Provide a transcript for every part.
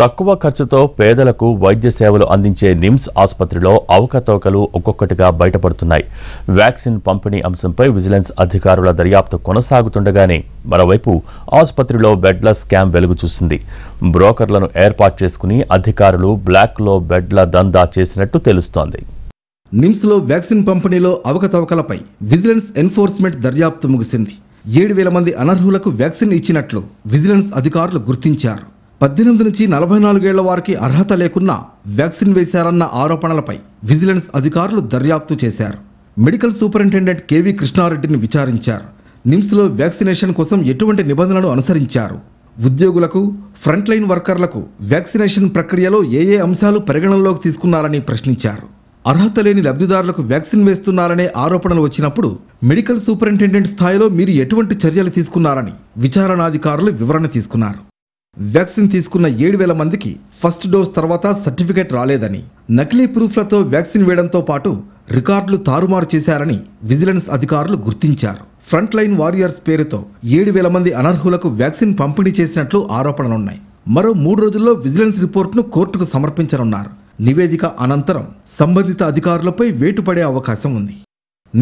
తక్కువ ఖర్చుతో పేదలకు వైద్య సేవలు అందించే నిమ్స్ ఆసుపత్రిలో అవకతవకలు ఒక్కొక్కటిగా బయటపడుతున్నాయి. వ్యాక్సిన్ పంపిణీ అంశంపై విజిలెన్స్ అధికారుల దర్యాప్తు కొనసాగుతుండగానే మరోవైపు ఆసుపత్రిలో బెడ్ల స్కామ్ వెలుగు చూసింది. బ్రోకర్లను ఏర్పాటు చేసుకుని అధికారులు బ్లాక్లో బెడ్ల దందా చేసినట్టు తెలుస్తోంది. నిమ్స్లో వ్యాక్సిన్ పంపిణీలో అవకతవకలపై విజిలెన్స్ ఎన్ఫోర్స్మెంట్ దర్యాప్తు ముగిసింది. 7,000 మంది అనర్హులకు వ్యాక్సిన్ ఇచ్చినట్లు విజిలెన్స్ అధికారులు గుర్తించారు. 18 నుంచి 44 ఏళ్ల వారికి అర్హత లేకున్నా వ్యాక్సిన్ వేశారన్న ఆరోపణలపై విజిలెన్స్ అధికారులు దర్యాప్తు చేశారు. మెడికల్ సూపరింటెండెంట్ కెవి కృష్ణారెడ్డిని విచారించారు. నిమ్స్లో వ్యాక్సినేషన్ కోసం ఎటువంటి నిబంధనలు అనుసరించారు, ఉద్యోగులకు ఫ్రంట్లైన్ వర్కర్లకు వ్యాక్సినేషన్ ప్రక్రియలో ఏ ఏ అంశాలు పరిగణనలోకి తీసుకున్నారని ప్రశ్నించారు. అర్హత లేని లబ్ధిదారులకు వ్యాక్సిన్ వేస్తున్నారనే ఆరోపణలు వచ్చినప్పుడు మెడికల్ సూపరింటెండెంట్ స్థాయిలో మీరు ఎటువంటి చర్యలు తీసుకున్నారని విచారణాధికారులు వివరణ తీసుకున్నారు. వ్యాక్సిన్ తీసుకున్న 7,000 మందికి ఫస్ట్ డోస్ తర్వాత సర్టిఫికేట్ రాలేదని, నకిలీ ప్రూఫ్లతో వ్యాక్సిన్ వేయడంతో పాటు రికార్డులు తారుమారు చేశారని విజిలెన్స్ అధికారులు గుర్తించారు. ఫ్రంట్ లైన్ వారియర్స్ పేరుతో 7,000 మంది అనర్హులకు వ్యాక్సిన్ పంపిణీ చేసినట్లు ఆరోపణలున్నాయి. మరో 3 రోజుల్లో విజిలెన్స్ రిపోర్టును కోర్టుకు సమర్పించనున్నారు. నివేదిక అనంతరం సంబంధిత అధికారులపై వేటుపడే అవకాశం ఉంది.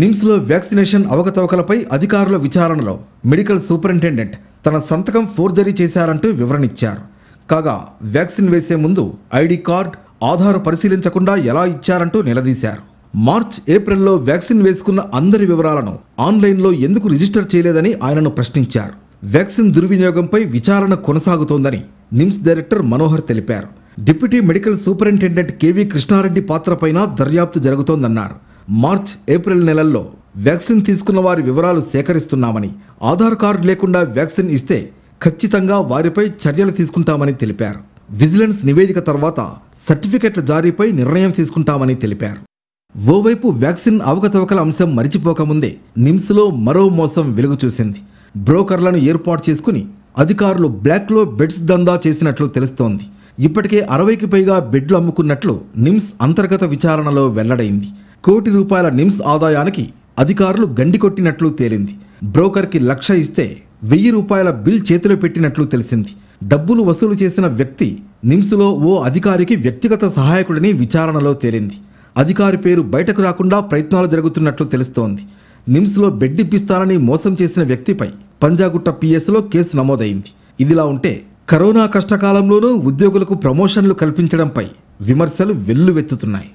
నిమ్స్లో వ్యాక్సినేషన్ అవకతవకలపై అధికారుల విచారణలో మెడికల్ సూపరింటెండెంట్ తన సంతకం ఫోర్జరీ చేశారంటూ వివరణిచ్చారు. కాగా వ్యాక్సిన్ వేసే ముందు ఐడి కార్డ్, ఆధార్ పరిశీలించకుండా ఎలా ఇచ్చారంటూ నిలదీశారు. మార్చి-ఏప్రిల్లో వ్యాక్సిన్ వేసుకున్న అందరి వివరాలను ఆన్లైన్లో ఎందుకు రిజిస్టర్ చేయలేదని ఆయనను ప్రశ్నించారు. వ్యాక్సిన్ దుర్వినియోగంపై విచారణ కొనసాగుతోందని నిమ్స్ డైరెక్టర్ మనోహర్ తెలిపారు. Deputy medical superintendent KV Krishnareddy పాత్రపైన దర్యాప్తు జరుగుతోందన్నారు. మార్చి-ఏప్రిల్ నెలల్లో వ్యాక్సిన్ తీసుకున్న వారి వివరాలు సేకరిస్తున్నామని, ఆధార్ కార్డు లేకుండా వ్యాక్సిన్ ఇస్తే ఖచ్చితంగా వారిపై చర్యలు తీసుకుంటామని తెలిపారు. విజిలెన్స్ నివేదిక తర్వాత సర్టిఫికెట్ల జారీపై నిర్ణయం తీసుకుంటామని తెలిపారు. ఓవైపు వ్యాక్సిన్ అవకతవకల అంశం మరిచిపోకముందే నిమ్స్లో మరో మోసం వెలుగుచూసింది. బ్రోకర్లను ఏర్పాటు చేసుకుని అధికారులు బ్లాక్లో బెడ్స్ దందా చేసినట్లు తెలుస్తోంది. ఇప్పటికే 60కి పైగా బెడ్లు అమ్ముకున్నట్లు నిమ్స్ అంతర్గత విచారణలో వెల్లడైంది. ₹1 కోటి నిమ్స్ ఆదాయానికి అధికారులు గండికొట్టినట్లు తేలింది. బ్రోకర్కి 1,00,000 ఇస్తే ₹1,000 బిల్ చేతిలో పెట్టినట్లు తెలిసింది. డబ్బులు వసూలు చేసిన వ్యక్తి నిమ్స్లో ఓ అధికారికి వ్యక్తిగత సహాయకుడిని విచారణలో తేలింది. అధికారి పేరు బయటకు రాకుండా ప్రయత్నాలు జరుగుతున్నట్లు తెలుస్తోంది. నిమ్స్లో బెడ్డిప్పిస్తానని మోసం చేసిన వ్యక్తిపై పంజాగుట్ట PS లో కేసు నమోదైంది. ఇదిలా ఉంటే కరోనా కష్టకాలంలోనూ ఉద్యోగులకు ప్రమోషన్లు కల్పించడంపై విమర్శలు వెల్లువెత్తుతున్నాయి.